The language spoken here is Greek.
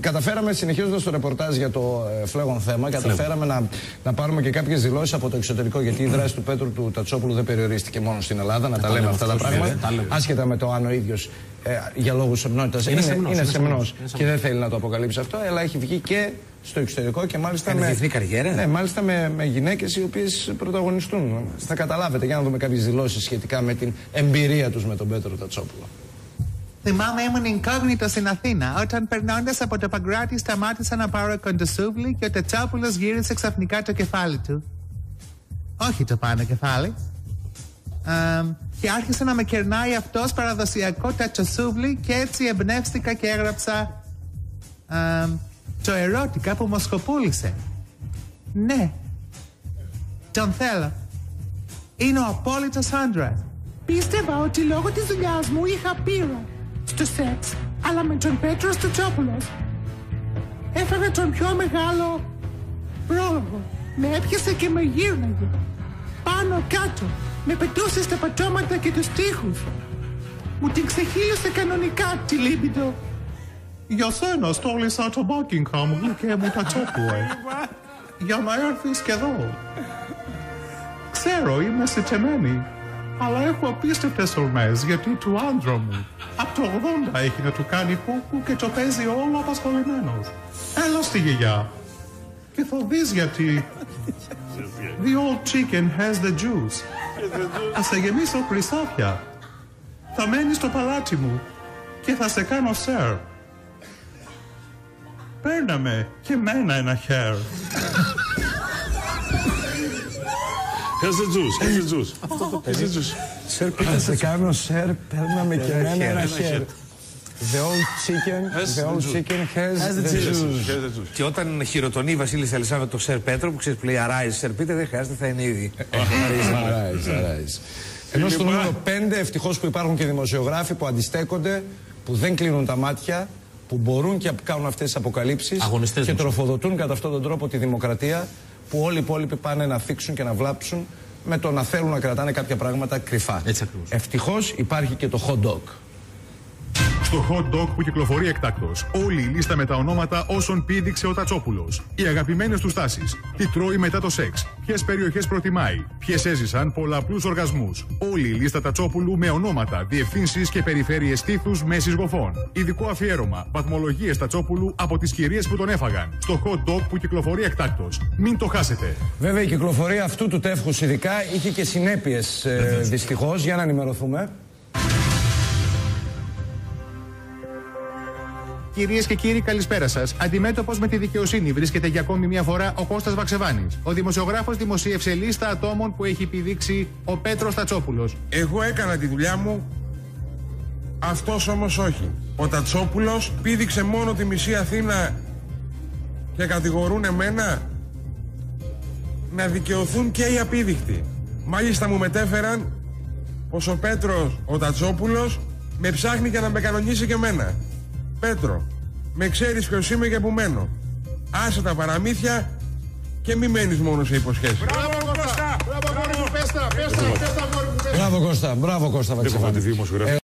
καταφέραμε, συνεχίζοντας το ρεπορτάζ για το φλέγον θέμα, καταφέραμε να πάρουμε και κάποιες δηλώσεις από το εξωτερικό. Γιατί η δράση του Πέτρου του Τατσόπουλου δεν περιορίστηκε μόνο στην Ελλάδα, να τα λέμε αυτά τα πράγματα. Άσχετα με το αν ο ίδιος για λόγους ομνότητας είναι σεμνός και δεν θέλει να το αποκαλύψει αυτό, αλλά έχει βγει και στο εξωτερικό και μάλιστα με γυναίκες οι οποίες πρωταγωνιστούν. Θα καταλάβετε, για να δούμε κάποιες δηλώσεις σχετικά με την εμπειρία τους με τον Πέτρο Τατσόπουλο. Θυμάμαι, ήμουν εγκόγνητο στην Αθήνα, όταν περνώντας από το Παγκράτη σταμάτησα να πάρω κοντοσούβλι και ο Τατσόπουλος γύρισε ξαφνικά το κεφάλι του. Όχι το πάνω κεφάλι. Και άρχισε να με κερνάει αυτός παραδοσιακό τατσοσούβλι και έτσι εμπνεύστηκα και έγραψα το ερώτηκα που μοσκοπούλησε. Ναι, τον θέλω. Είναι ο απόλυτος άντρας. Πίστευα ότι λόγω της δουλειάς μου είχα πείρα στο σεξ, αλλά με τον Πέτρο Τατσόπουλο έφαγα τον πιο μεγάλο πρόλογο. Με έπιασε και με γύρναγε πάνω κάτω. Με πετούσε στα πατώματα και τους τοίχους. Μου την ξεχύλισε κανονικά τη λίμπιντο. Για σένα στόλισα το Buckingham, γλυκέ μου Τατσόπουλε. Για να έρθεις και εδώ. Ξέρω είμαι σιτεμένη, αλλά έχω απίστευτες ορμές γιατί του άντρα μου από το 80 έχει να του κάνει κούκου και το παίζει όλο απασχολημένος. Έλα στη γιαγιά και θα δεις γιατί. The old chicken has the juice. Θα σε γεμίσω χρυσάφια. Θα μένεις στο παλάτι μου και θα σε κάνω σερ. Παίρνα με και μένα ένα χέρ. Θα σε κάνω σερ, παίρνα με και μένα ένα χέρ. The old chicken has the juice. Και όταν χειροτονεί η Βασίλισσα Ελισάβετ το Σερ Πέτρο, που ξέρεις που λέει Arise, Σερ Πίτερ, δεν χρειάζεται, θα είναι ήδη. Arise. Ενώ στο νούμερο 5, ευτυχώς που υπάρχουν και δημοσιογράφοι που αντιστέκονται, που δεν κλείνουν τα μάτια, που μπορούν και κάνουν αυτές τις αποκαλύψεις και τροφοδοτούν κατά αυτόν τον τρόπο τη δημοκρατία, που όλοι οι υπόλοιποι πάνε να θίξουν και να βλάψουν με το να θέλουν να κρατάνε κάποια πράγματα κρυφά. Ευτυχώς υπάρχει και το hot dog. Το hot dog που κυκλοφορεί εκτάκτως. Όλη η λίστα με τα ονόματα όσων πήδηξε ο Τατσόπουλος. Οι αγαπημένες του τάσεις. Τι τρώει μετά το σεξ. Ποιες περιοχές προτιμάει. Ποιες έζησαν πολλαπλούς οργασμούς. Όλη η λίστα Τατσόπουλου με ονόματα, διευθύνσεις και περιφέρειες στήθους μέσης γοφών. Ειδικό αφιέρωμα. Βαθμολογίες Τατσόπουλου από τις κυρίες που τον έφαγαν. Στο hot dog που κυκλοφορεί εκτάκτως. Μην το χάσετε. Βέβαια, η κυκλοφορία αυτού του τεύχους ειδικά είχε και συνέπειες δυστυχώς. Για να ενημερωθούμε. Κυρίες και κύριοι, καλησπέρα σας. Αντιμέτωπος με τη δικαιοσύνη βρίσκεται για ακόμη μια φορά ο Κώστας Βαξεβάνης. Ο δημοσιογράφος δημοσίευσε λίστα ατόμων που έχει επιδείξει ο Πέτρος Τατσόπουλος. Εγώ έκανα τη δουλειά μου, αυτός όμως όχι. Ο Τατσόπουλος πήδηξε μόνο τη μισή Αθήνα και κατηγορούν εμένα να δικαιωθούν και οι απίδεικτοι. Μάλιστα μου μετέφεραν πως ο Πέτρος, ο Τατσόπουλος, με ψάχνει για να με κανονίσει και εμένα. Πέτρο, με ξέρεις ποιος είμαι και που μένω. Άσε τα παραμύθια και μη μένεις μόνο σε υποσχέσεις. Μπράβο Κώστα! Μπράβο Κώστα! Μπράβο Κώστα! Μπράβο Κώστα!